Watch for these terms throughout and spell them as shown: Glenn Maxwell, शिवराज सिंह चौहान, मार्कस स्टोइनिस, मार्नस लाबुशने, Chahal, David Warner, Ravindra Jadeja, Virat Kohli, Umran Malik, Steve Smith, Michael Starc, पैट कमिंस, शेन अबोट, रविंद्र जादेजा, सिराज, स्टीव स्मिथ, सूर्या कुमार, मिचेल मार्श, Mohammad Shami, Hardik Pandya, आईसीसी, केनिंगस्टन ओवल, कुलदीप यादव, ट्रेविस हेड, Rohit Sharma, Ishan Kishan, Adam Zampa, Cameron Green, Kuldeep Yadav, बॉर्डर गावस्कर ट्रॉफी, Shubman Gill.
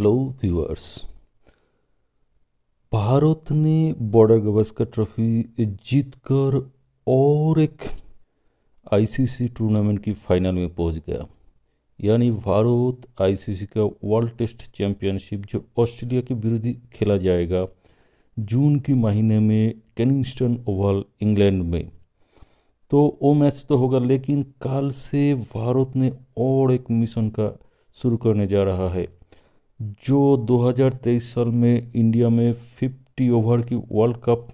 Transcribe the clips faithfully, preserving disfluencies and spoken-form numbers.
Hello viewers, Bharat ने बॉर्डर गावस्कर ट्रॉफी जीतकर और एक आईसीसी टूर्नामेंट की फाइनल में पहुंच गया। यानी भारत आईसीसी का वर्ल्ड टेस्ट चैंपियनशिप जो ऑस्ट्रेलिया के विरुद्ध खेला जाएगा जून के महीने में केनिंगस्टन ओवल इंग्लैंड में, तो वो मैच तो होगा, लेकिन कल से भारत ने और एक मिशन का शुरू करने जा रहा है जो दो हज़ार तेईस साल में इंडिया में पचास ओवर की वर्ल्ड कप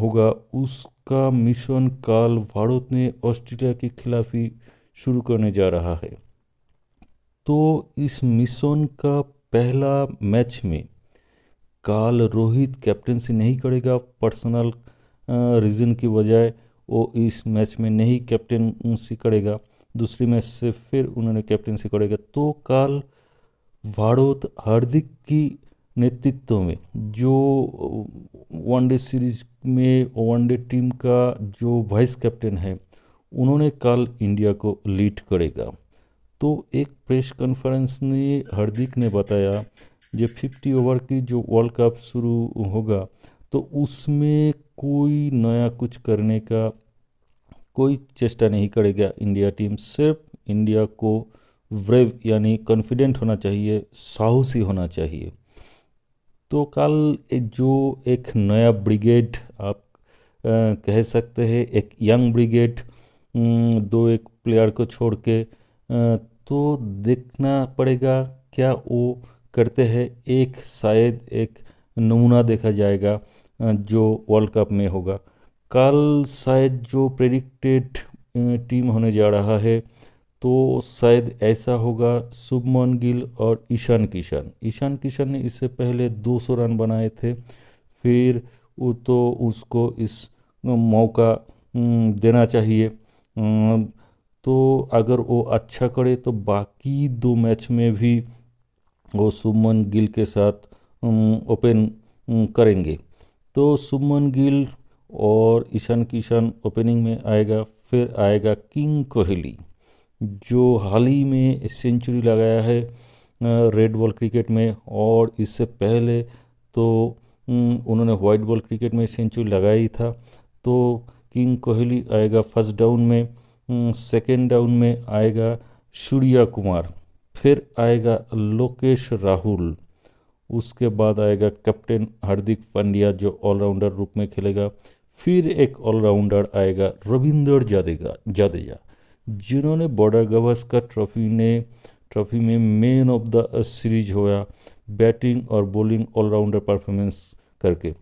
होगा, उसका मिशन कल भारत ने ऑस्ट्रेलिया के खिलाफ ही शुरू करने जा रहा है। तो इस मिशन का पहला मैच में कल रोहित कैप्टनसी नहीं करेगा, पर्सनल रीज़न की बजाय वो इस मैच में नहीं कैप्टनसी करेगा, दूसरी मैच से फिर उन्होंने कैप्टनसी करेगा। तो कल भारत हार्दिक की नेतृत्व में जो वनडे सीरीज में वनडे टीम का जो वाइस कैप्टन है, उन्होंने कल इंडिया को लीड करेगा। तो एक प्रेस कॉन्फ्रेंस में हार्दिक ने बताया जो पचास ओवर की जो वर्ल्ड कप शुरू होगा तो उसमें कोई नया कुछ करने का कोई चेष्टा नहीं करेगा इंडिया टीम, सिर्फ इंडिया को ब्रेव यानी कॉन्फिडेंट होना चाहिए, साहसी होना चाहिए। तो कल जो एक नया ब्रिगेड आप आ, कह सकते हैं, एक यंग ब्रिगेड, दो एक प्लेयर को छोड़ के, आ, तो देखना पड़ेगा क्या वो करते हैं। एक शायद एक नमूना देखा जाएगा जो वर्ल्ड कप में होगा। कल शायद जो प्रेडिक्टेड टीम होने जा रहा है तो शायद ऐसा होगा, शुभमन गिल और ईशान किशन। ईशान किशन ने इससे पहले दो सौ रन बनाए थे, फिर वो तो उसको इस मौका देना चाहिए। तो अगर वो अच्छा करे तो बाकी दो मैच में भी वो शुभमन गिल के साथ ओपन करेंगे। तो शुभमन गिल और ईशान किशन ओपनिंग में आएगा, फिर आएगा किंग कोहली जो हाल ही में सेंचुरी लगाया है रेड बॉल क्रिकेट में, और इससे पहले तो उन्होंने वाइट बॉल क्रिकेट में सेंचुरी लगाई था। तो किंग कोहली आएगा फर्स्ट डाउन में, सेकेंड डाउन में आएगा सूर्या कुमार, फिर आएगा लोकेश राहुल, उसके बाद आएगा कैप्टन हार्दिक पांड्या जो ऑलराउंडर रूप में खेलेगा, फिर एक ऑलराउंडर आएगा रविंद्र जादेजा जादेजा जिन्होंने बॉर्डर गावस्कर ट्रॉफी ने ट्रॉफी में मैन ऑफ द सीरीज होया बैटिंग और बॉलिंग ऑलराउंडर परफॉर्मेंस करके।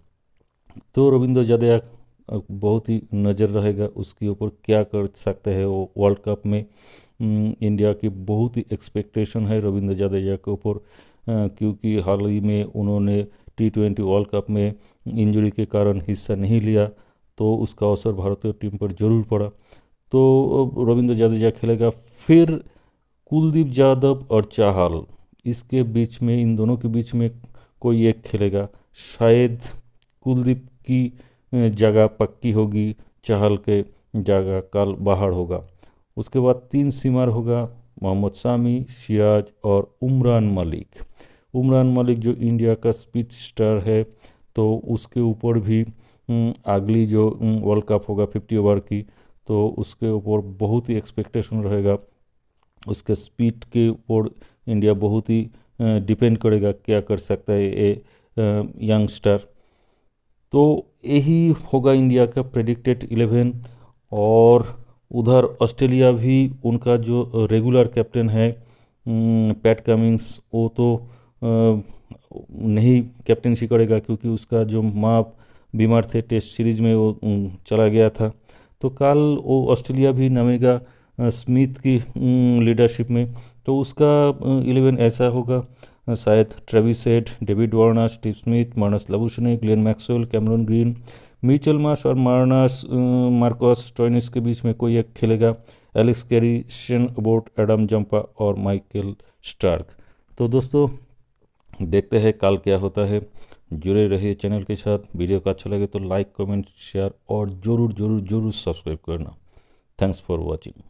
तो रविंद्र जादेजा बहुत ही नज़र रहेगा उसके ऊपर, क्या कर सकते हैं वो वर्ल्ड कप में। इंडिया की बहुत ही एक्सपेक्टेशन है रविंद्र जादेजा के ऊपर, क्योंकि हाल ही में उन्होंने टी ट्वेंटी वर्ल्ड कप में इंजरी के कारण हिस्सा नहीं लिया, तो उसका असर भारतीय टीम पर जरूर पड़ा। तो रविंद्र जादेजा खेलेगा, फिर कुलदीप यादव और चाहल, इसके बीच में, इन दोनों के बीच में कोई एक खेलेगा। शायद कुलदीप की जगह पक्की होगी, चाहल के जगह कल बाहर होगा। उसके बाद तीन सीमार होगा, मोहम्मद शामी, सिराज और उमरान मलिक। उमरान मलिक जो इंडिया का स्पीड स्टार है, तो उसके ऊपर भी अगली जो वर्ल्ड कप होगा पचास ओवर की, तो उसके ऊपर बहुत ही एक्सपेक्टेशन रहेगा। उसके स्पीड के ऊपर इंडिया बहुत ही डिपेंड करेगा, क्या कर सकता है ये यंगस्टर। तो यही होगा इंडिया का प्रेडिक्टेड इलेवन। और उधर ऑस्ट्रेलिया भी उनका जो रेगुलर कैप्टन है पैट कमिंस, वो तो नहीं कैप्टनसी करेगा, क्योंकि उसका जो माँ बीमार थे टेस्ट सीरीज में, वो चला गया था। तो कल वो ऑस्ट्रेलिया भी नामेगा स्मिथ की लीडरशिप में, तो उसका इलेवन ऐसा होगा, शायद ट्रेविस हेड, David Warner, स्टीव स्मिथ, मार्नस लाबुशने, Glenn Maxwell, Cameron Green, मिचेल मार्श और मार्नस मार्कस स्टोइनिस के बीच में कोई एक खेलेगा, Alex Carey, शेन अबोट, Adam Zampa और माइकल स्टार्क। तो दोस्तों देखते हैं कल क्या होता है, जुड़े रहिए चैनल के साथ। वीडियो को अच्छा लगे तो लाइक, कमेंट, शेयर और ज़रूर ज़रूर ज़रूर सब्सक्राइब करना। Thanks for watching.